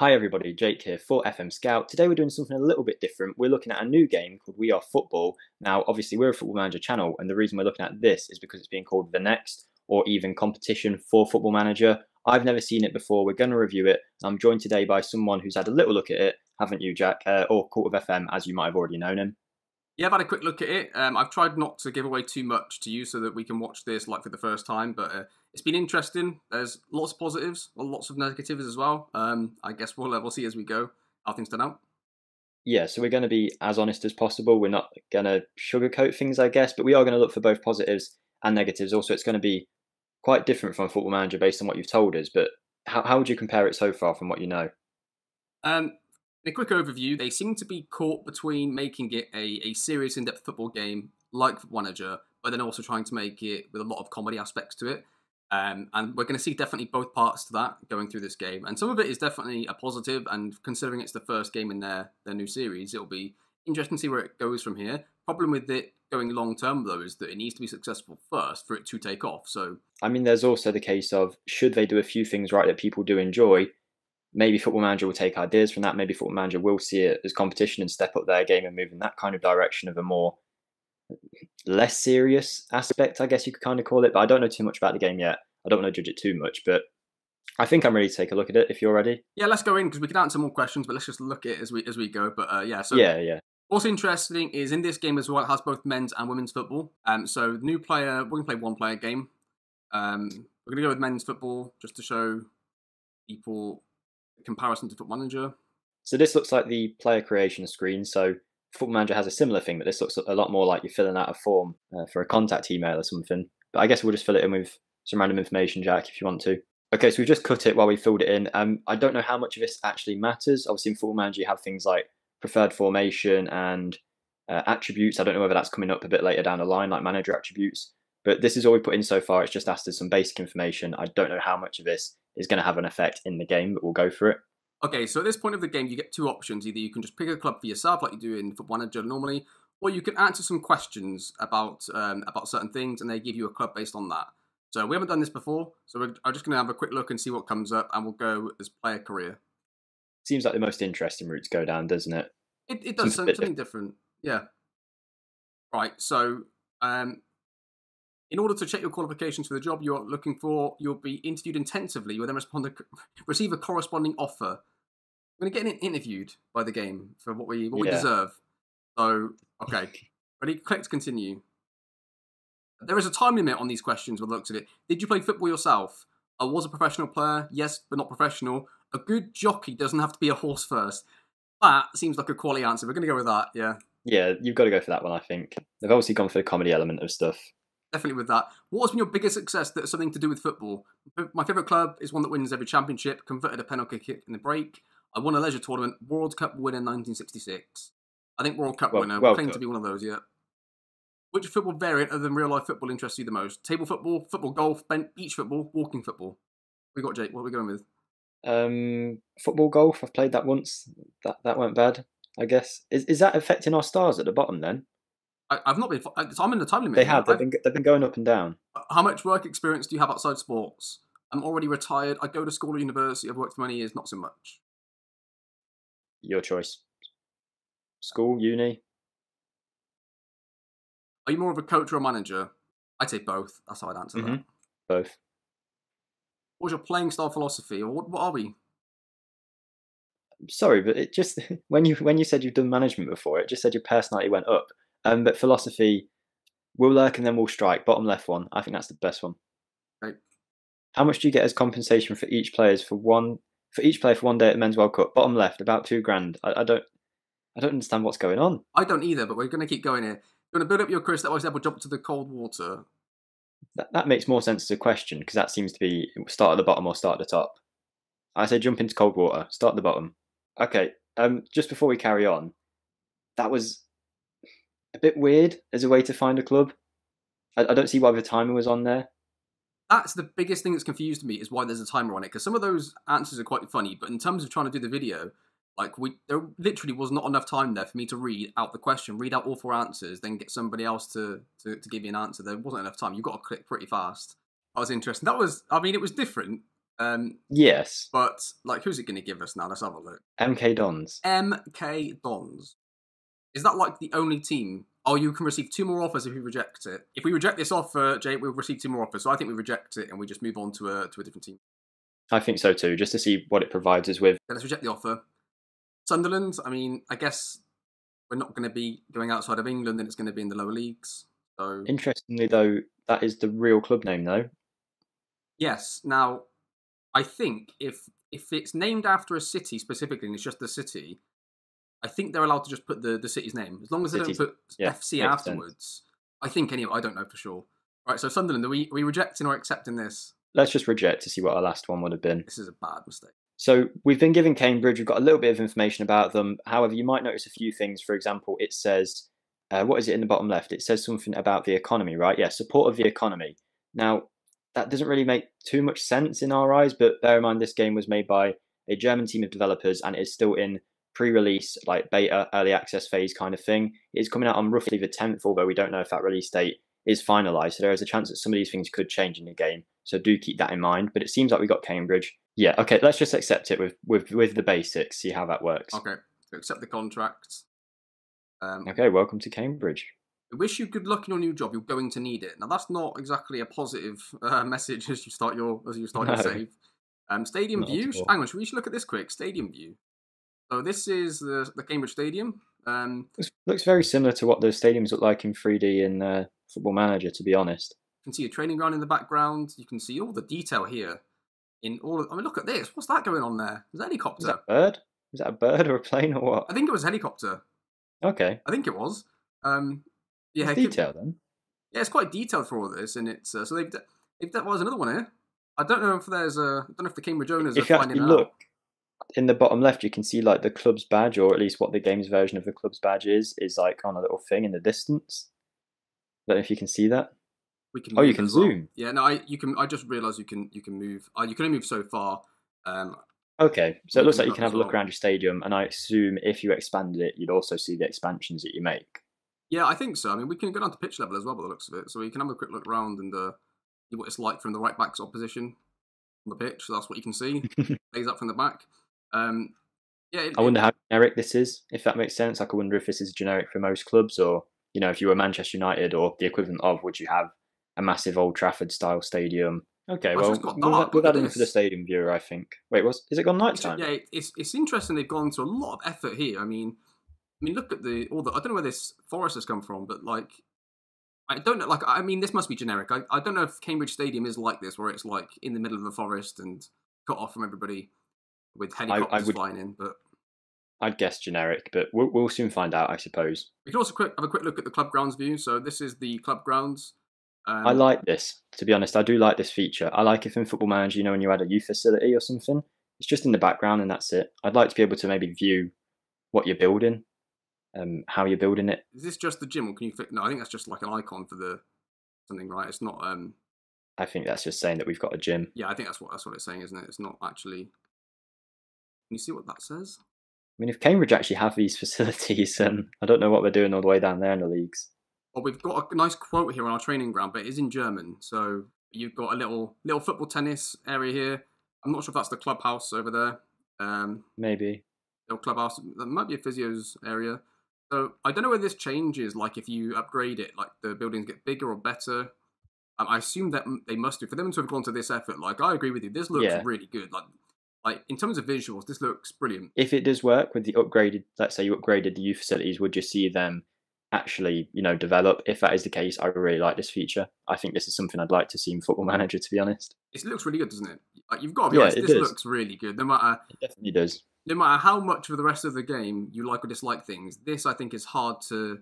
Hi everybody, Jake here for FM Scout. Today we're doing something a little bit different. We're looking at a new game called We Are Football. Now obviously we're a Football Manager channel, and the reason we're looking at this is because it's being called the next or even competition for Football Manager. I've never seen it before. We're going to review it. I'm joined today by someone who's had a little look at it, haven't you, Jack? Or TheCult0f FM, as you might have already known him. Yeah, I've had a quick look at it. I've tried not to give away too much to you so that we can watch this like for the first time, but it's been interesting. There's lots of positives, well, lots of negatives as well. I guess we'll see as we go how things turn out. Yeah, so we're going to be as honest as possible. We're not going to sugarcoat things, I guess, but we are going to look for both positives and negatives. Also, it's going to be quite different from Football Manager based on what you've told us, but how would you compare it so far from what you know? In a quick overview, they seem to be caught between making it a serious in-depth football game like Manager, but then also trying to make it with a lot of comedy aspects to it. And we're going to see definitely both parts to that going through this game. And some of it is definitely a positive, and considering it's the first game in their new series, it'll be interesting to see where it goes from here. Problem with it going long-term, though, is that it needs to be successful first for it to take off. So, I mean, there's also the case of, should they do a few things right that people do enjoy, maybe Football Manager will take ideas from that. Maybe Football Manager will see it as competition and step up their game and move in that kind of direction of a more less serious aspect, I guess you could kind of call it. But I don't know too much about the game yet. I don't want to judge it too much, but I think I'm ready to take a look at it if you're ready. Yeah, let's go in, because we can answer more questions, but let's just look at it as we go. But yeah, so yeah. What's interesting is in this game as well, it has both men's and women's football. So new player, we're going to play one player game. We're going to go with men's football just to show people comparison to Football Manager. So this looks like the player creation screen. So Football Manager has a similar thing, but this looks a lot more like you're filling out a form for a contact email or something. But I guess we'll just fill it in with some random information, Jack, if you want to. Okay, so we've just cut it while we filled it in. I don't know how much of this actually matters. Obviously in Football Manager you have things like preferred formation and attributes. I don't know whether that's coming up a bit later down the line, like manager attributes. But this is all we put in so far. It's just asked us some basic information. I don't know how much of this is going to have an effect in the game, but we'll go for it. Okay, so at this point of the game, you get two options. Either you can just pick a club for yourself, like you do in Football Manager normally, or you can answer some questions about certain things, and they give you a club based on that. So we haven't done this before, so I'm just going to have a quick look and see what comes up, and we'll go as player career. Seems like the most interesting route to go down, doesn't it? It does, something different. Yeah. Right, so in order to check your qualifications for the job you are looking for, you'll be interviewed intensively. You'll then receive a corresponding offer. We're going to get interviewed by the game for what we deserve. So, okay. Ready? Click to continue. There is a time limit on these questions by the looks of it. Did you play football yourself? I was a professional player. Yes, but not professional. A good jockey doesn't have to be a horse first. That seems like a quality answer. We're going to go with that, yeah. Yeah, you've got to go for that one, I think. They've obviously gone for the comedy element of stuff. Definitely with that. What has been your biggest success that has something to do with football? My favourite club is one that wins every championship, converted a penalty kick in the break. I won a leisure tournament, World Cup winner 1966. I think World Cup winner. Well, claim to be one of those, yeah. Which football variant other than real-life football interests you the most? Table football, football golf, beach football, walking football. We got, Jake, what are we going with? Football golf, I've played that once. That weren't bad, I guess. Is that affecting our stars at the bottom then? I've not been. I'm in the time limit. They have. They've been going up and down. How much work experience do you have outside sports? I'm already retired. I go to school or university. I've worked for many years. Not so much. Your choice. School, uni. Are you more of a coach or a manager? I'd say both. That's how I'd answer that. Both. What's your playing style philosophy, or what are we? I'm sorry, but it just when you said you've done management before, it just said your personality went up. But philosophy, we'll lurk and then we'll strike. Bottom left one. I think that's the best one. Right. How much do you get as compensation for each player for one day at the Men's World Cup? Bottom left, about £2,000. I don't understand what's going on. I don't either, but we're going to keep going here. You're going to build up your career step by step or jump to the cold water? That makes more sense as a question, because that seems to be start at the bottom or start at the top. I say jump into cold water. Start at the bottom. Okay. Just before we carry on, that was a bit weird as a way to find a club. I don't see why the timer was on there. That's the biggest thing that's confused me, is why there's a timer on it, because some of those answers are quite funny, but in terms of trying to do the video, like there literally was not enough time there for me to read out the question, read out all four answers, then get somebody else to give you an answer. There wasn't enough time. You've got to click pretty fast. That was interesting. That was, I mean, it was different. Yes. But, like, who's it going to give us now? Let's have a look. MK Dons. MK Dons. Is that, like, the only team? Oh, you can receive 2 more offers if you reject it. If we reject this offer, Jay, we'll receive 2 more offers. So I think we reject it and we just move on to a different team. I think so too, just to see what it provides us with. Yeah, let's reject the offer. Sunderland, I mean, I guess we're not going to be going outside of England and it's going to be in the lower leagues. So interestingly, though, that is the real club name, though. Yes. Now, I think if it's named after a city specifically and it's just the city, I think they're allowed to just put the city's name. As long as they don't put FC afterwards. I think, anyway, I don't know for sure. Right, so Sunderland, are we rejecting or accepting this? Let's just reject to see what our last one would have been. This is a bad mistake. So we've been given Cambridge. We've got a little bit of information about them. However, you might notice a few things. For example, it says, what is it in the bottom left? It says something about the economy, right? Yeah, support of the economy. Now, that doesn't really make too much sense in our eyes, but bear in mind this game was made by a German team of developers and is still in pre-release, like beta, early access phase kind of thing. It's coming out on roughly the 10th, although we don't know if that release date is finalised. So there is a chance that some of these things could change in the game. So do keep that in mind. But it seems like we got Cambridge. Yeah, okay, let's just accept it with the basics, see how that works. Okay, so accept the contract. Okay, welcome to Cambridge. I wish you good luck in your new job. You're going to need it. Now, that's not exactly a positive message as you start your save. Stadium view. Hang on, we should look at this quick. Stadium view. So this is the Cambridge Stadium. It looks very similar to what those stadiums look like in 3D in Football Manager, to be honest. You can see a training ground in the background. You can see all the detail here. I mean, look at this. What's that going on there? Is that a helicopter? Is that a bird? Is that a bird or a plane or what? I think it was a helicopter. Okay. I think it was. Yeah, detail then. Yeah, it's quite detailed for all this, and it's so they've that was another one here. I don't know if there's a. I don't know if the Cambridge owners are finding out. If you look in the bottom left, you can see like the club's badge, or at least what the game's version of the club's badge is like on a little thing in the distance. I don't know if you can see that. We can. Oh, you can zoom. Yeah, no, you can. I just realised you can move. You can only move so far. Okay, so it looks like you can have a look around your stadium, and I assume if you expanded it, you'd also see the expansions that you make. Yeah, I think so. I mean, we can go down to pitch level as well by the looks of it. So we can have a quick look around and see what it's like from the right back's opposition on the pitch. So that's what you can see. Plays up from the back. Yeah. I wonder how generic this is, if that makes sense. Like, I wonder if this is generic for most clubs, or, you know, if you were Manchester United or the equivalent of, would you have a massive Old Trafford style stadium? Okay, well, we'll add in for the stadium viewer, I think. Wait, is it gone night time? Yeah, it's interesting. They've gone to a lot of effort here. I mean, look at all the. I don't know where this forest has come from, but like, I don't know. Like, I mean, this must be generic. I don't know if Cambridge Stadium is like this, where it's like in the middle of a forest and cut off from everybody with helicopters flying in. But I'd guess generic, but we'll soon find out, I suppose. We can also have a quick look at the club grounds view. So this is the club grounds. I like this. To be honest, I do like this feature. I like if in Football Manager, you know, when you had a youth facility or something, it's just in the background and that's it. I'd like to be able to maybe view what you're building. How you're building it. Is this just the gym, or can you click? No, I think that's just like an icon for the something, right? It's not. I think that's just saying that we've got a gym. Yeah, I think that's what it's saying, isn't it? It's not actually. Can you see what that says? I mean, if Cambridge actually have these facilities, I don't know what they're doing all the way down there in the leagues. Well, we've got a nice quote here on our training ground, but it is in German. So you've got a little football tennis area here. I'm not sure if that's the clubhouse over there. Maybe. Little clubhouse. That might be a physio's area. So I don't know whether this changes, like if you upgrade it, like the buildings get bigger or better. I assume that they must do. For them to have gone to this effort, like, I agree with you, this looks really good. Like in terms of visuals, this looks brilliant. If it does work with the upgraded, let's say you upgraded the youth facilities, would you see them actually, you know, develop? If that is the case, I really like this feature. I think this is something I'd like to see in Football Manager, to be honest. It looks really good, doesn't it? Like, you've got to be honest, this looks really good. It definitely does. No matter how much of the rest of the game you like or dislike things, this, I think, is hard to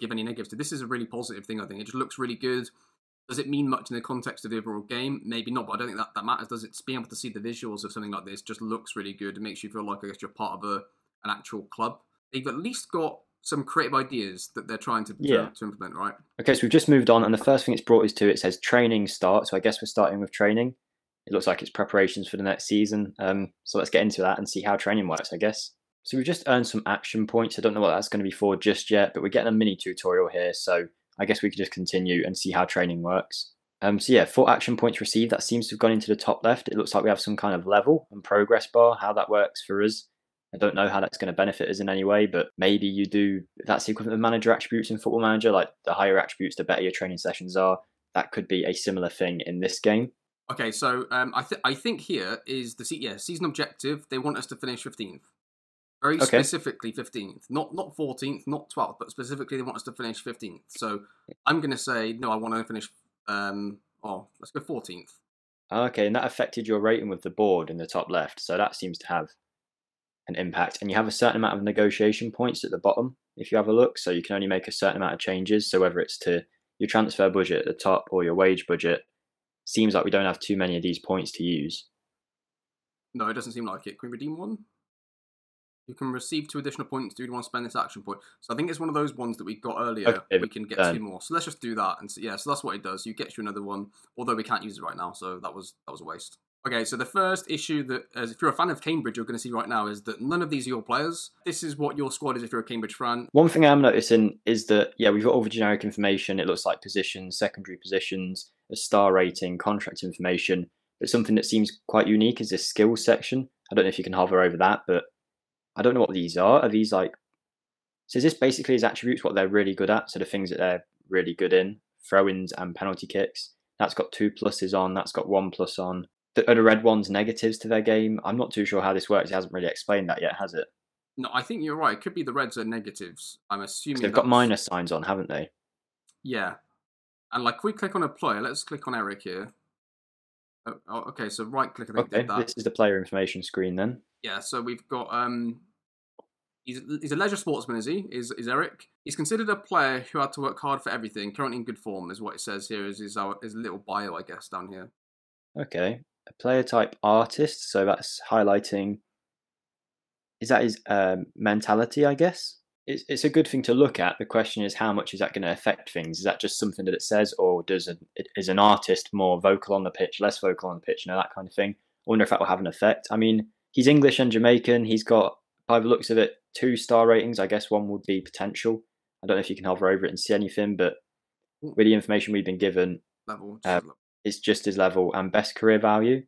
give any negatives to. This is a really positive thing, I think. It just looks really good. Does it mean much in the context of the overall game? Maybe not, but I don't think that matters. Does it? Being able to see the visuals of something like this just looks really good. It makes you feel like, I guess, you're part of an actual club. They've at least got some creative ideas that they're trying to implement, right? Okay, so we've just moved on, and the first thing it's brought us to, it says training start. So I guess we're starting with training. It looks like it's preparations for the next season. So let's get into that and see how training works, I guess. So we've just earned some action points. I don't know what that's going to be for just yet, but we're getting a mini tutorial here. So I guess we can just continue and see how training works. So yeah, for action points received, that seems to have gone into the top left. It looks like we have some kind of level and progress bar. How that works for us, I don't know how that's going to benefit us in any way, but maybe you do, that's the equivalent of manager attributes in Football Manager, like the higher attributes, the better your training sessions are. That could be a similar thing in this game. Okay, so I think here is the season objective. They want us to finish 15th. Very specifically 15th, not 14th, not 12th, but specifically they want us to finish 15th. So I'm going to say, no, I want to finish, let's go 14th. Okay, and that affected your rating with the board in the top left. So that seems to have an impact. And you have a certain amount of negotiation points at the bottom, if you have a look. So you can only make a certain amount of changes. So whether it's to your transfer budget at the top or your wage budget, seems like we don't have too many of these points to use. No, it doesn't seem like it. Can we redeem one? You can receive 2 additional points. Do you want to spend this action point? So I think it's one of those ones that we got earlier. Okay, we can get 2 more. So let's just do that. And so, yeah, so that's what it does. You get you another one, although we can't use it right now. So that was a waste. Okay, so the first issue that, as if you're a fan of Cambridge, you're going to see right now is that none of these are your players. This is what your squad is if you're a Cambridge fan. One thing I'm noticing is that, yeah, we've got all the generic information. It looks like positions, secondary positions, a star rating, contract information. But something that seems quite unique is this skills section. I don't know if you can hover over that, but I don't know what these are. Are these like... So is this basically his attributes, what they're really good at? So the things that they're really good in, throw-ins and penalty kicks. That's got 2 pluses on. That's got 1 plus on. The other red ones, negatives to their game. I'm not too sure how this works. It hasn't really explained that yet, has it? No, I think you're right. It could be the reds are negatives. I'm assuming they've got minus signs on, haven't they? Yeah. And like, we click on a player. Let's click on Eric here. Oh, okay, so right-click, I think, did that. This is the player information screen then. Yeah, so we've got... He's a leisure sportsman, is he? Is Eric? He's considered a player who had to work hard for everything. Currently in good form is what it says here. Is little bio, I guess, down here. Okay, a player type artist. So that's highlighting. Is that his mentality? I guess it's a good thing to look at. The question is, how much is that going to affect things? Is that just something that it says, or is an artist more vocal on the pitch, less vocal on the pitch, you know, that kind of thing? I wonder if that will have an effect. I mean, he's English and Jamaican. He's got, by the looks of it, 2 star ratings. I guess one would be potential. I don't know if you can hover over it and see anything, but with the information we've been given, it's just his level and best career value.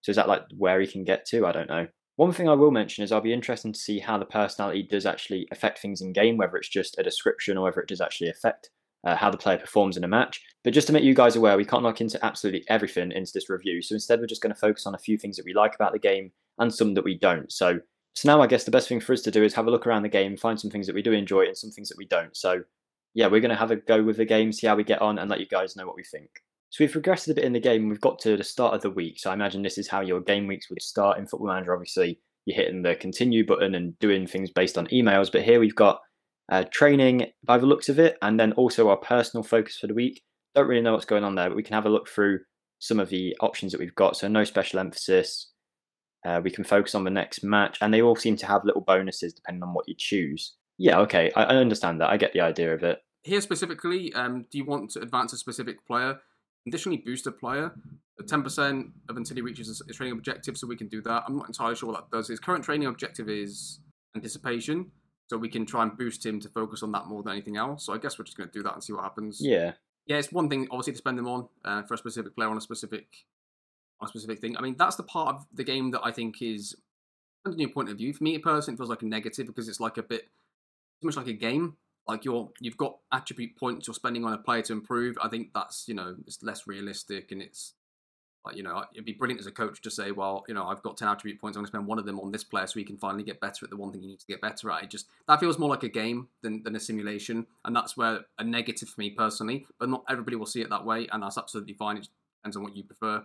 So is that like where he can get to? I don't know. One thing I will mention is I'll be interested to see how the personality does actually affect things in game, whether it's just a description or whether it does actually affect how the player performs in a match. But just to make you guys aware, we can't look into absolutely everything into this review. So instead, we're just going to focus on a few things that we like about the game and some that we don't. So now I guess the best thing for us to do is have a look around the game, find some things that we do enjoy and some things that we don't. So yeah, we're going to have a go with the game, see how we get on and let you guys know what we think. So we've regressed a bit in the game. We've got to the start of the week. So I imagine this is how your game weeks would start in Football Manager. Obviously, you're hitting the continue button and doing things based on emails. But here we've got training by the looks of it, and then also our personal focus for the week. Don't really know what's going on there, but we can have a look through some of the options that we've got. So no special emphasis. We can focus on the next match, and they all seem to have little bonuses depending on what you choose. Yeah, okay, I understand that. I get the idea of it. Here specifically, do you want to advance a specific player? Additionally, boost a player 10% of until he reaches his training objective, so we can do that. I'm not entirely sure what that does. His current training objective is anticipation, so we can try and boost him to focus on that more than anything else. So I guess we're just going to do that and see what happens. Yeah, it's one thing obviously to spend them on for a specific player on a specific thing. I mean, that's the part of the game that I think is, from a new point of view, for me personally, it feels like a negative because it's like a bit too much like a game. Like you've got attribute points you're spending on a player to improve. I think that's, you know, it's less realistic, and it's like, you know, it'd be brilliant as a coach to say, well, you know, I've got 10 attribute points. I'm going to spend 1 of them on this player so he can finally get better at the one thing you need to get better at. It just, that feels more like a game than a simulation, and that's where a negative for me personally. But not everybody will see it that way, and that's absolutely fine. It depends on what you prefer.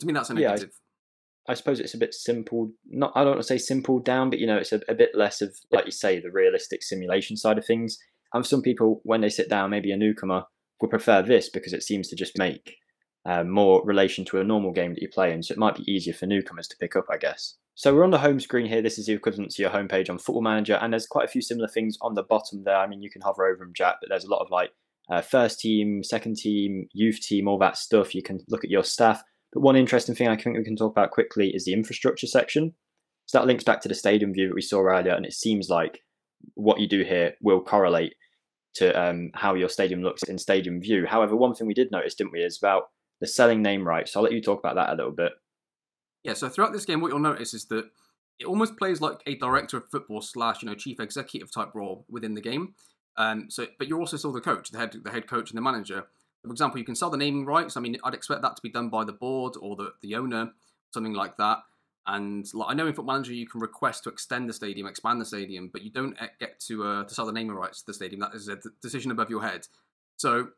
To me, that's a negative. Yeah, I suppose it's a bit simple. Not, I don't want to say simple down, but you know, it's a bit less of, like you say, the realistic simulation side of things. And some people, when they sit down, maybe a newcomer, will prefer this because it seems to just make more relation to a normal game that you play in. So it might be easier for newcomers to pick up, I guess. So we're on the home screen here. This is the equivalent to your homepage on Football Manager, and there's quite a few similar things on the bottom there. I mean, you can hover over them, Jack, but there's a lot of like first team, second team, youth team, all that stuff. You can look at your staff. But one interesting thing I think we can talk about quickly is the infrastructure section. So that links back to the stadium view that we saw earlier, and it seems like what you do here will correlate to how your stadium looks in stadium view. However, one thing we did notice, didn't we, is about the selling name rights. So I'll let you talk about that a little bit. Yeah, so throughout this game, what you'll notice is that it almost plays like a director of football slash, you know, chief executive type role within the game. But you're also still the coach, the head coach and the manager. For example, you can sell the naming rights. I mean, I'd expect that to be done by the board or the owner, something like that. And like, I know in Football Manager you can request to extend the stadium, expand the stadium, but you don't get to sell the naming rights to the stadium. That is a decision above your head. So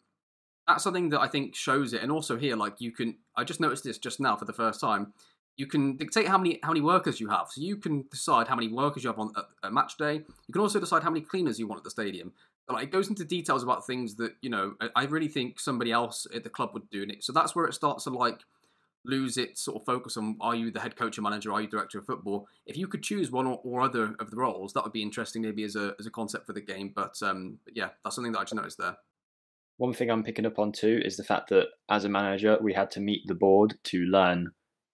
that's something that I think shows it. And also here, like you can, I just noticed this just now for the first time. You can dictate how many workers you have. So you can decide how many workers you have on a match day. You can also decide how many cleaners you want at the stadium. So like, it goes into details about things that, you know, I really think somebody else at the club would do it. So that's where it starts to like lose its sort of focus on, are you the head coach or manager? Are you director of football? If you could choose one or other of the roles, that would be interesting maybe as a concept for the game. But yeah, that's something that I just noticed there. One thing I'm picking up on too is the fact that as a manager, we had to meet the board to learn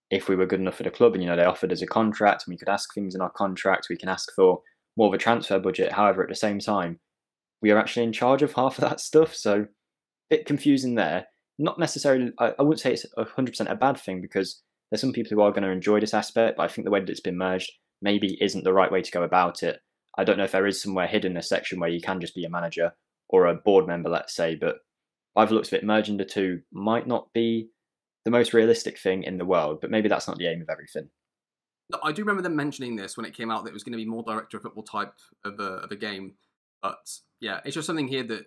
if we were good enough for the club. And, you know, they offered us a contract and we could ask things in our contract. We can ask for more of a transfer budget. However, at the same time, we are actually in charge of half of that stuff. So a bit confusing there. Not necessarily, I wouldn't say it's 100% a bad thing, because there's some people who are going to enjoy this aspect, but I think the way that it's been merged maybe isn't the right way to go about it. I don't know if there is somewhere hidden a section where you can just be a manager or a board member, let's say, but I've looked at it, merging the two might not be the most realistic thing in the world, but maybe that's not the aim of everything. No, I do remember them mentioning this when it came out that it was going to be more director of football type of a game, but yeah, it's just something here that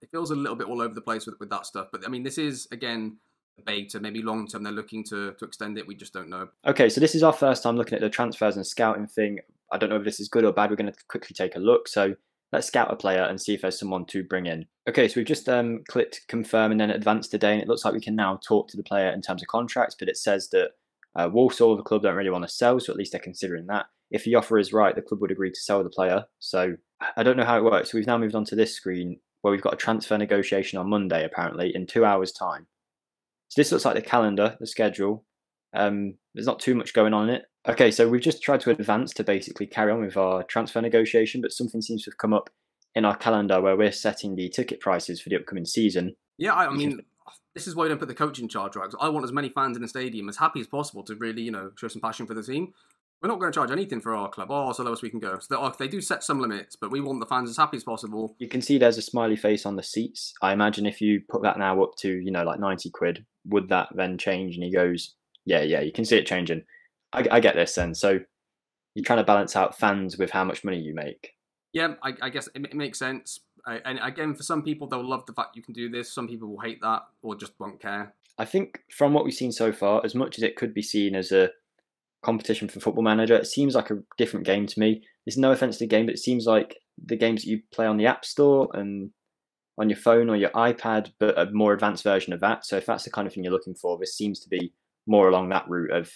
it feels a little bit all over the place with that stuff. But I mean, this is, again, a beta, maybe long term. They're looking to extend it. We just don't know. Okay, so this is our first time looking at the transfers and scouting thing. I don't know if this is good or bad. We're going to quickly take a look. So let's scout a player and see if there's someone to bring in. Okay, so we've just clicked confirm and then advance today. And it looks like we can now talk to the player in terms of contracts. But it says that Walsall, the club, don't really want to sell. So at least they're considering that. If the offer is right, the club would agree to sell the player. So I don't know how it works. So we've now moved on to this screen, where we've got a transfer negotiation on Monday, apparently, in 2 hours' time. So this looks like the calendar, the schedule. There's not too much going on in it. Okay, so we've just tried to advance to basically carry on with our transfer negotiation, but something seems to have come up in our calendar where we're setting the ticket prices for the upcoming season. Yeah, I mean, this is why you don't put the coach in charge, right? Because I want as many fans in the stadium as happy as possible to really, you know, show some passion for the team. We're not going to charge anything for our club. Oh, so lowest we can go. So they do set some limits, but we want the fans as happy as possible. You can see there's a smiley face on the seats. I imagine if you put that now up to, you know, like 90 quid, would that then change? And he goes, yeah, you can see it changing. I get this then. So you're trying to balance out fans with how much money you make. Yeah, I guess it makes sense. And again, for some people, they'll love the fact you can do this. Some people will hate that or just won't care. I think from what we've seen so far, as much as it could be seen as a competition for Football Manager, it seems like a different game to me. There's no offense to the game, but it seems like the games that you play on the App Store and on your phone or your iPad, but a more advanced version of that. So if that's the kind of thing you're looking for, this seems to be more along that route of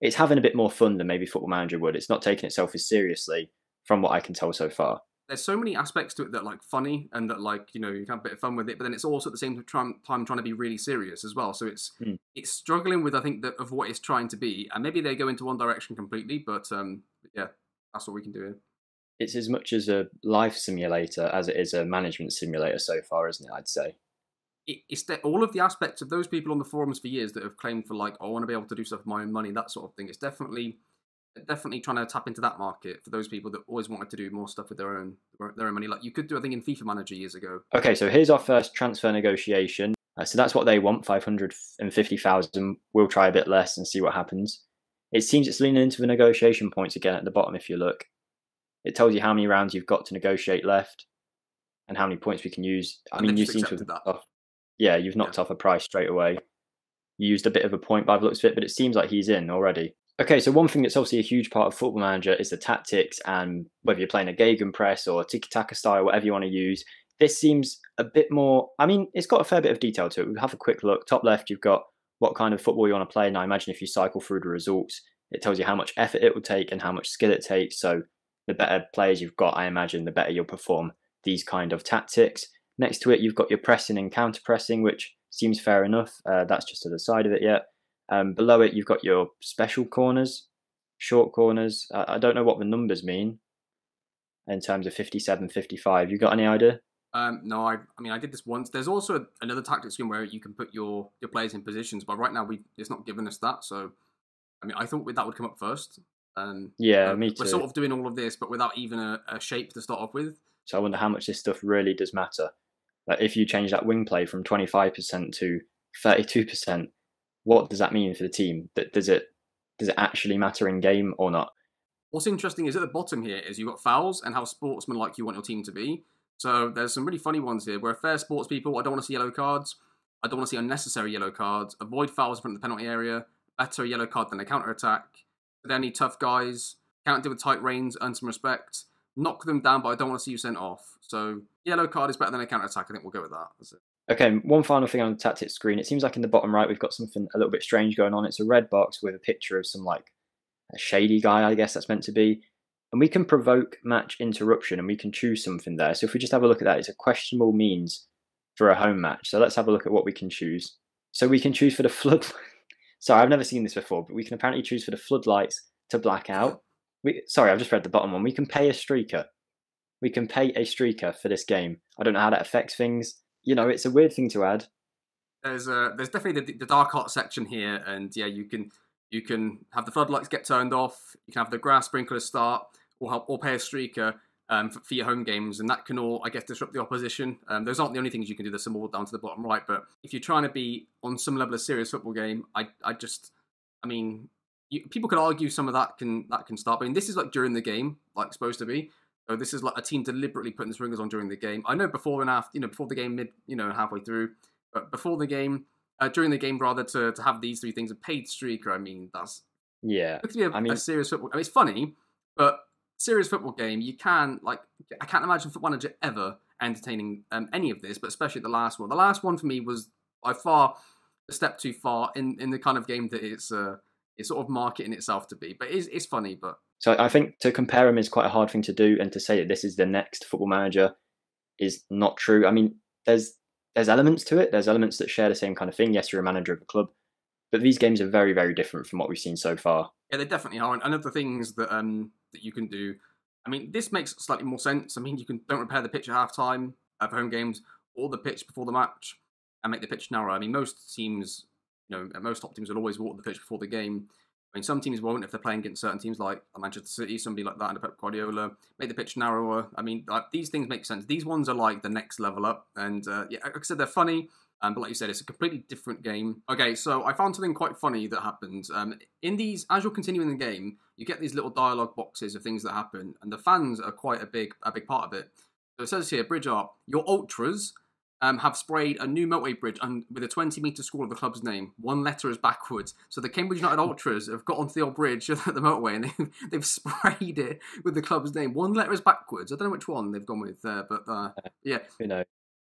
it's having a bit more fun than maybe Football Manager would. It's not taking itself as seriously from what I can tell so far. There's so many aspects to it that are like funny and that, like, you know, you can have a bit of fun with it, but then it's also at the same time trying to be really serious as well. So it's struggling with, I think, of what it's trying to be, and maybe they go into one direction completely. But yeah, that's what we can do here. It's as much as a life simulator as it is a management simulator so far, isn't it? I'd say it's all of the aspects of those people on the forums for years that have claimed for like, oh, I want to be able to do stuff with my own money, that sort of thing. It's definitely trying to tap into that market for those people that always wanted to do more stuff with their own money, like you could do, I think, in FIFA Manager years ago. Okay, so here's our first transfer negotiation. So that's what they want, 550,000. We'll try a bit less and see what happens. It seems it's leaning into the negotiation points again at the bottom if you look. It tells you how many rounds you've got to negotiate left and how many points we can use. I mean, you seem to have knocked off. Yeah, you've knocked off a price straight away. You used a bit of a point by the looks of it, but it seems like he's in already. Okay, so one thing that's obviously a huge part of Football Manager is the tactics, and whether you're playing a gegenpress or tiki-taka style, whatever you want to use, this seems a bit more, I mean, it's got a fair bit of detail to it. We'll have a quick look. Top left, you've got what kind of football you want to play, and I imagine if you cycle through the results, it tells you how much effort it will take and how much skill it takes, so the better players you've got, I imagine, the better you'll perform these kind of tactics. Next to it, you've got your pressing and counter-pressing, which seems fair enough. That's just to the side of it yet. Below it, you've got your special corners, short corners. I don't know what the numbers mean in terms of 57, 55. You got any idea? No, I mean, I did this once. There's also another tactics game where you can put your players in positions, but right now it's not given us that. So, I mean, I thought that would come up first. Yeah, me too. We're sort of doing all of this, but without even a shape to start off with. So I wonder how much this stuff really does matter. Like, if you change that wing play from 25% to 32%, what does that mean for the team? Does it actually matter in game or not? What's interesting is at the bottom here is you've got fouls and how sportsmanlike you want your team to be. So there's some really funny ones here. We're fair sports people. I don't want to see yellow cards. I don't want to see unnecessary yellow cards. Avoid fouls in front of the penalty area. Better a yellow card than a counter-attack. They're only tough guys. Can't deal with tight reins. Earn some respect. Knock them down, but I don't want to see you sent off. So yellow card is better than a counter-attack. I think we'll go with that. That's it. Okay, one final thing on the tactics screen. It seems like in the bottom right, we've got something a little bit strange going on. It's a red box with a picture of some, like, a shady guy, I guess that's meant to be. And we can provoke match interruption, and we can choose something there. So if we just have a look at that, it's a questionable means for a home match. So let's have a look at what we can choose. So we can choose for the flood... Sorry, I've never seen this before, but we can apparently choose for the floodlights to black out. Sorry, I've just read the bottom one. We can pay a streaker. We can pay a streaker for this game. I don't know how that affects things. You know, it's a weird thing to add. There's definitely the dark art section here, and yeah, you can have the floodlights get turned off. You can have the grass sprinklers start, or pay a streaker for your home games, and that can all, I guess, disrupt the opposition. Those aren't the only things you can do. There's some more down to the bottom right, but if you're trying to be on some level of serious football game, people could argue some of that can start. I mean, this is like during the game, like supposed to be. So this is like a team deliberately putting the sprinklers on during the game. I know before and after, before the game, halfway through, but before the game, during the game, rather, to have these three things. A paid streaker, I mean, that's... Yeah. It could be a serious football... I mean, it's funny, but serious football game, you can, like... I can't imagine Football Manager ever entertaining any of this, but especially the last one. The last one for me was by far a step too far in the kind of game that it's sort of marketing itself to be. But it's funny, but... So I think to compare them is quite a hard thing to do, and to say that this is the next Football Manager is not true. I mean, there's elements to it. There's elements that share the same kind of thing. Yes, you're a manager of a club, but these games are very, very different from what we've seen so far. Yeah, they definitely are. And other things that that you can do. I mean, this makes slightly more sense. I mean, you can don't repair the pitch at halftime for home games, or the pitch before the match, and make the pitch narrower. I mean, most teams, most top teams will always water the pitch before the game. I mean, some teams won't if they're playing against certain teams like Manchester City, somebody like that under Pep Guardiola. Make the pitch narrower. I mean, like, these things make sense. These ones are like the next level up. And yeah, like I said, they're funny. But like you said, it's a completely different game. Okay, so I found something quite funny that happened. In these, as you're continuing the game, you get these little dialogue boxes of things that happen. And the fans are quite a big part of it. So it says here, Bridge Art, your ultras have sprayed a new motorway bridge with a 20-metre scroll of the club's name. One letter is backwards. So the Cambridge United Ultras have got onto the old bridge at the motorway, and they've sprayed it with the club's name. One letter is backwards. I don't know which one they've gone with there, but yeah. You know.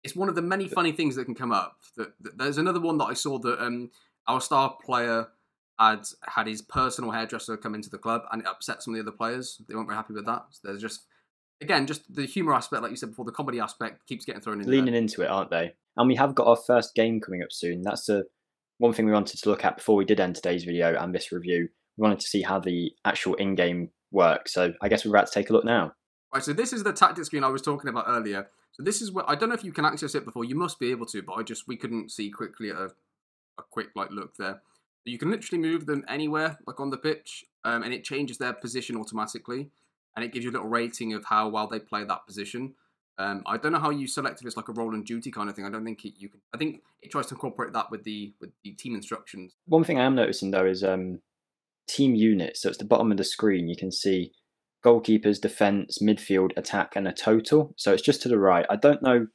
It's one of the many funny things that can come up. There's another one that I saw that our star player had his personal hairdresser come into the club, and it upset some of the other players. They weren't very happy with that. So there's just... Again, just the humour aspect, like you said before, the comedy aspect keeps getting thrown in. Leaning into it, aren't they? And we have got our first game coming up soon. That's the one thing we wanted to look at before we did end today's video and this review. We wanted to see how the actual in-game works. So I guess we're about to take a look now. Right, so this is the tactics screen I was talking about earlier. So this is where... I don't know if you can access it before. You must be able to, but we couldn't see quickly at a quick like look there. But you can literally move them anywhere, like on the pitch, and it changes their position automatically. And it gives you a little rating of how well they play that position. I don't know how you select if it's like a role and duty kind of thing. I don't think you can. I think it tries to incorporate that with the team instructions. One thing I am noticing though is team units. So it's the bottom of the screen. You can see goalkeepers, defense, midfield, attack, and a total. So it's just to the right. I don't know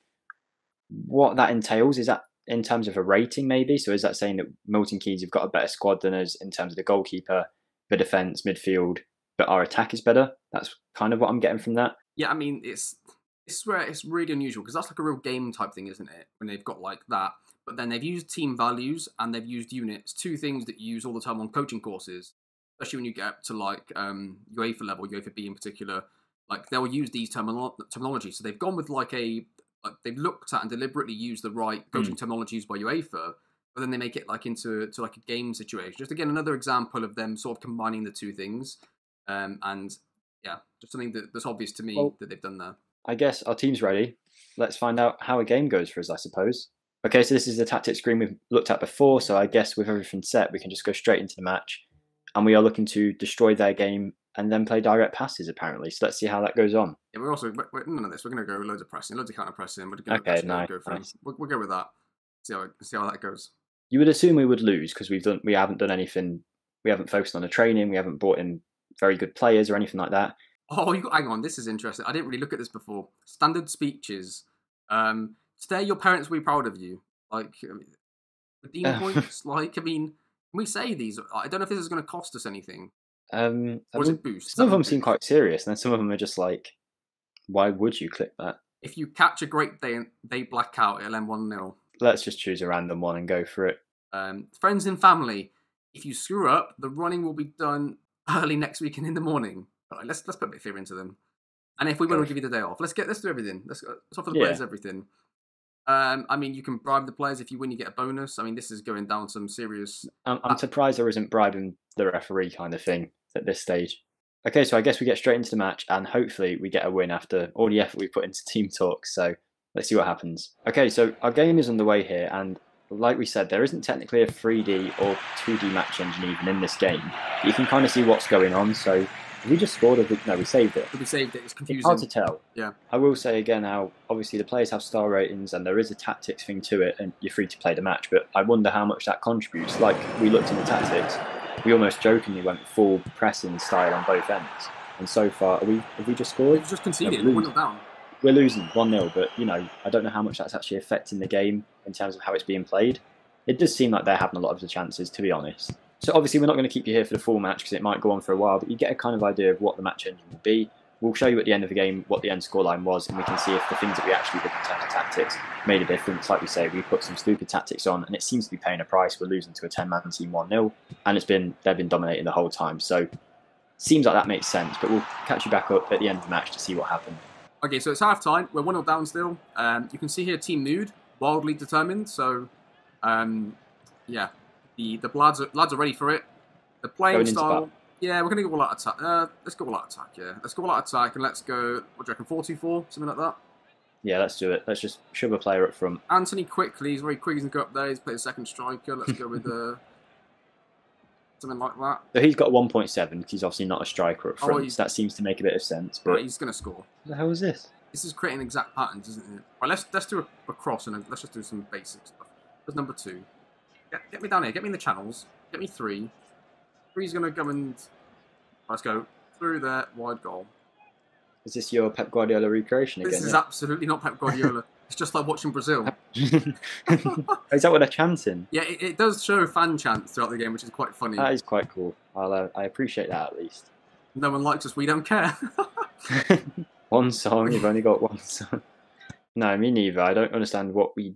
what that entails. Is that in terms of a rating maybe? So is that saying that Milton Keynes have got a better squad than us in terms of the goalkeeper, the defense, midfield? But our attack is better. That's kind of what I'm getting from that. Yeah, I mean, it's where it's really unusual because that's like a real game type thing, isn't it? When they've got like that, but then they've used team values and they've used units, two things that you use all the time on coaching courses, especially when you get up to like UEFA level, UEFA B in particular. Like they'll use these terminology. So they've gone with like they've looked at and deliberately used the right coaching terminology used by UEFA. But then they make it like into like a game situation. Just again another example of them sort of combining the two things. And yeah, just something that's obvious to me that they've done there. I guess our team's ready. Let's find out how a game goes for us, I suppose. Okay, so this is the tactics screen we've looked at before, so I guess with everything set, we can just go straight into the match. And we are looking to destroy their game and then play direct passes, apparently. So let's see how that goes on. Yeah, we're also, none of this, we're going to go loads of pressing, loads of counter-pressing. Okay, nice. We'll go with that. See how that goes. You would assume we would lose because we haven't done anything. We haven't focused on the training. We haven't brought in very good players or anything like that. Oh, hang on. This is interesting. I didn't really look at this before. Standard speeches. Today, your parents will be proud of you. Like, redeem points. Like, I mean, can we say these? I don't know if this is going to cost us anything. Was it boost? Some of them seem quite serious, and then some of them are just like, why would you click that? If you catch a great day and they black out, it'll end 1-0. Let's just choose a random one and go for it. Friends and family. If you screw up, the running will be done early next week and in the morning. All right, let's put a bit of fear into them. And if we win, we'll give you the day off. Let's do everything. Let's offer the players everything. I mean, you can bribe the players. If you win, you get a bonus. I mean, this is going down some serious... I'm surprised there isn't bribing the referee kind of thing at this stage. Okay, so I guess we get straight into the match and hopefully we get a win after all the effort we put into team talk. So let's see what happens. Okay, so our game is underway here, and like we said, there isn't technically a 3D or 2D match engine even in this game. You can kind of see what's going on, so we just scored a... No, we saved it. We saved it. It's confusing. It's hard to tell. Yeah. I will say again how, obviously, the players have star ratings and there is a tactics thing to it, and you're free to play the match, but I wonder how much that contributes. Like, we looked in the tactics, we almost jokingly went full pressing style on both ends, and so far, have we just scored? We've just conceded. No, we're down. We're losing 1-0, but, you know, I don't know how much that's actually affecting the game in terms of how it's being played. It does seem like they're having a lot of the chances, to be honest. So obviously we're not going to keep you here for the full match because it might go on for a while, but you get a kind of idea of what the match engine will be. We'll show you at the end of the game what the end scoreline was, and we can see if the things that we actually did in terms of tactics made a difference. Like we say, we put some stupid tactics on, and it seems to be paying a price. We're losing to a 10-man team 1-0, and they've been dominating the whole time. So seems like that makes sense, but we'll catch you back up at the end of the match to see what happened. Okay, so it's half-time. We're 1-0 down still. You can see here team mood, wildly determined. So, yeah, the lads are ready for it. The playing style. Yeah, we're going to go all out attack. Let's go all out attack, yeah. Let's go all out attack and let's go, what do you reckon, 4-2-4? Something like that? Yeah, let's do it. Let's just shove a player up front. Anthony quickly, he's very quick. He's going to go up there. He's played a second striker. Let's go with something like that. So he's got 1.7 because he's obviously not a striker up front. So that seems to make a bit of sense. But right, he's going to score. The hell is this? This is creating exact patterns, isn't it? Right, let's do a cross and let's just do some basic stuff. There's number 2. Get me down here. Get me in the channels. Get me 3. 3's going to go and... Let's go through there. Wide goal. Is this your Pep Guardiola recreation again? This is absolutely not Pep Guardiola. It's just like watching Brazil. Is that what they're chanting? Yeah, it does show fan chants throughout the game, which is quite funny. That is quite cool. I appreciate that, at least. No one likes us. We don't care. One song. You've only got one song. No, me neither. I don't understand what we...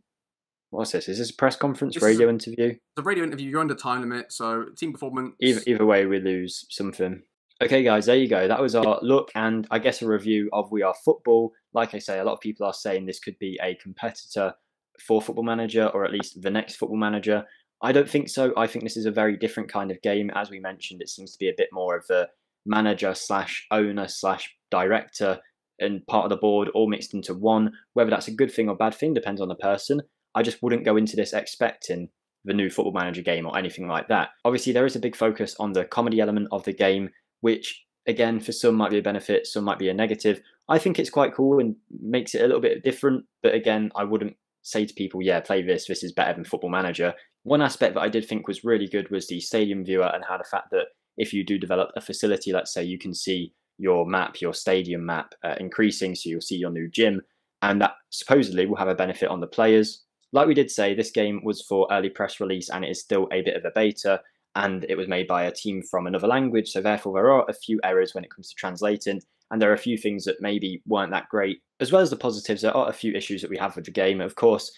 What's this? Is this a press conference? Radio interview? It's a radio interview. You're under time limit, so team performance... Either way, we lose something. Okay, guys, there you go. That was our look and, I guess, a review of We Are Football. Like I say, a lot of people are saying this could be a competitor for Football Manager, or at least the next Football Manager. I don't think so. I think this is a very different kind of game. As we mentioned, it seems to be a bit more of a manager/owner/director and part of the board all mixed into one. Whether that's a good thing or bad thing depends on the person. I just wouldn't go into this expecting the new Football Manager game or anything like that. Obviously, there is a big focus on the comedy element of the game, which, again, for some might be a benefit, some might be a negative. I think it's quite cool and makes it a little bit different. But again, I wouldn't say to people, yeah, play this. This is better than Football Manager. One aspect that I did think was really good was the stadium viewer and how the fact that if you do develop a facility, let's say, you can see your map, your stadium map increasing. So you'll see your new gym, and that supposedly will have a benefit on the players. Like we did say, this game was for early press release and it is still a bit of a beta. And it was made by a team from another language, so therefore there are a few errors when it comes to translating, and there are a few things that maybe weren't that great. As well as the positives, there are a few issues that we have with the game. Of course,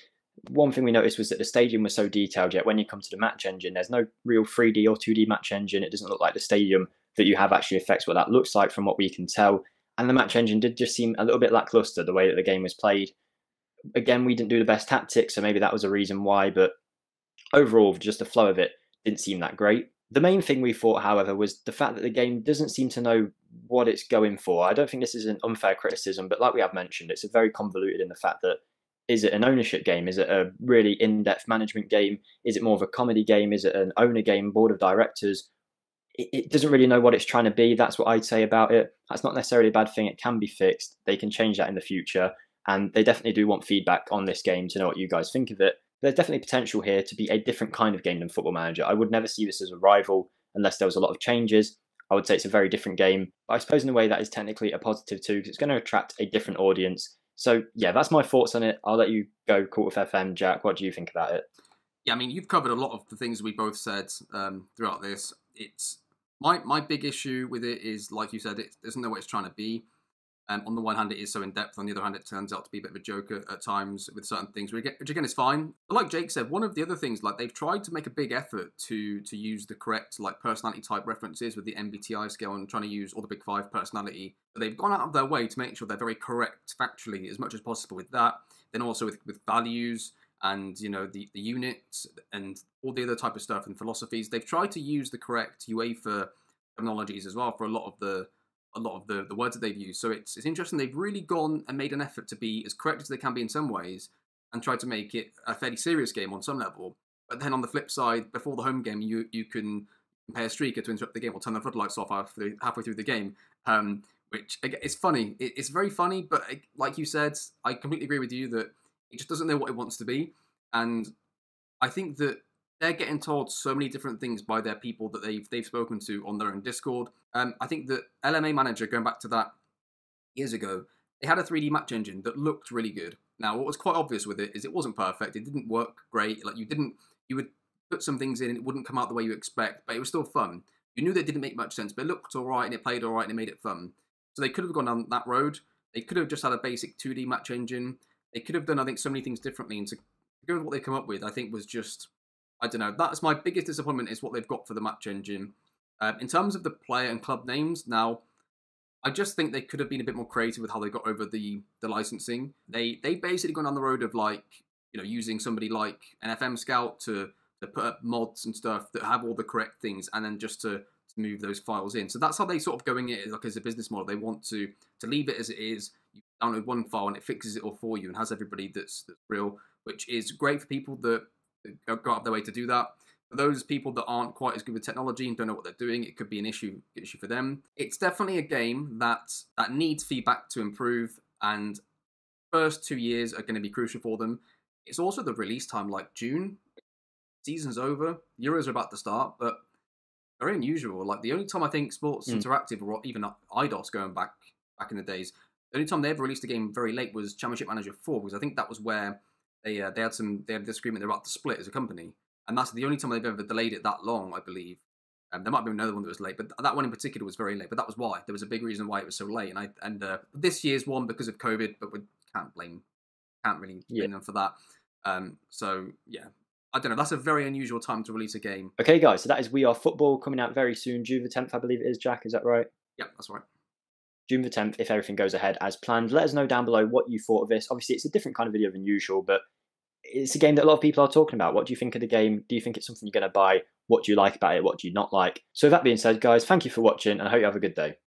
one thing we noticed was that the stadium was so detailed, yet when you come to the match engine, there's no real 3D or 2D match engine. It doesn't look like the stadium that you have actually affects what that looks like from what we can tell, and the match engine did just seem a little bit lackluster, the way that the game was played. Again, we didn't do the best tactics, so maybe that was a reason why, but overall, just the flow of it didn't seem that great. The main thing we thought, however, was the fact that the game doesn't seem to know what it's going for. I don't think this is an unfair criticism, but like we have mentioned, it's a very convoluted in the fact that, is it an ownership game? Is it a really in-depth management game? Is it more of a comedy game? Is it an owner game, board of directors? It doesn't really know what it's trying to be. That's what I'd say about it. That's not necessarily a bad thing. It can be fixed. They can change that in the future. And they definitely do want feedback on this game to know what you guys think of it. There's definitely potential here to be a different kind of game than Football Manager. I would never see this as a rival unless there was a lot of changes. I would say it's a very different game. But I suppose in a way that is technically a positive too, because it's going to attract a different audience. So yeah, that's my thoughts on it. I'll let you go, TheCult0f FM. Jack, what do you think about it? Yeah, I mean, you've covered a lot of the things we both said throughout this. It's my big issue with it is, like you said, it doesn't know what it's trying to be. On the one hand, it is so in-depth. On the other hand, it turns out to be a bit of a joke at times with certain things, which again is fine. But like Jake said, one of the other things, like they've tried to make a big effort to use the correct like personality type references with the MBTI scale and trying to use all the big five personality. But they've gone out of their way to make sure they're very correct factually as much as possible with that. Then also with values and, you know, the units and all the other type of stuff and philosophies. They've tried to use the correct UEFA terminologies as well for a lot of the words that they've used. So it's interesting. They've really gone and made an effort to be as correct as they can be in some ways and tried to make it a fairly serious game on some level. But then on the flip side, before the home game, you can pay a streaker to interrupt the game or turn the floodlights off halfway through the game, which again, it's funny. It's very funny, but like you said, I completely agree with you that it just doesn't know what it wants to be. And I think that they're getting told so many different things by their people that they've spoken to on their own Discord. I think that LMA Manager, going back to that years ago, they had a 3D match engine that looked really good. Now, what was quite obvious with it is it wasn't perfect. It didn't work great. Like you would put some things in and it wouldn't come out the way you expect, but it was still fun. You knew that it didn't make much sense, but it looked all right and it played all right and it made it fun. So they could have gone down that road. They could have just had a basic 2D match engine. They could have done, I think, so many things differently. And to go with what they come up with, I think was just, I don't know. That's my biggest disappointment is what they've got for the match engine. In terms of the player and club names, now, I just think they could have been a bit more creative with how they got over the licensing. They basically gone down the road of, like, you know, using somebody like an FM Scout to put up mods and stuff that have all the correct things and then just to move those files in. So that's how they sort of going it, like, as a business model. They want to leave it as it is. You download one file and it fixes it all for you and has everybody that's real, which is great for people that go out of their way to do that. For those people that aren't quite as good with technology and don't know what they're doing, it could be an issue for them. It's definitely a game that needs feedback to improve, and first 2 years are going to be crucial for them. It's also the release time, like June. Season's over. Euros are about to start, but very unusual. Like the only time I think Sports Interactive or even Eidos, going back in the days, the only time they ever released a game very late was Championship Manager 4, because I think that was where they had a disagreement. They were about to split as a company, and that's the only time they've ever delayed it that long, I believe. There might be another one that was late, but that one in particular was very late. But that was why there was a big reason why it was so late. And this year's one because of COVID, but we can't really blame them for that. So yeah, I don't know. That's a very unusual time to release a game. Okay, guys. So that is We Are Football, coming out very soon, June the 10th, I believe it is. Jack, is that right? Yeah, that's right. June the 10th, if everything goes ahead as planned. Let us know down below what you thought of this. Obviously, it's a different kind of video than usual, but it's a game that a lot of people are talking about. What do you think of the game? Do you think it's something you're going to buy? What do you like about it? What do you not like? So that being said, guys, thank you for watching, and I hope you have a good day.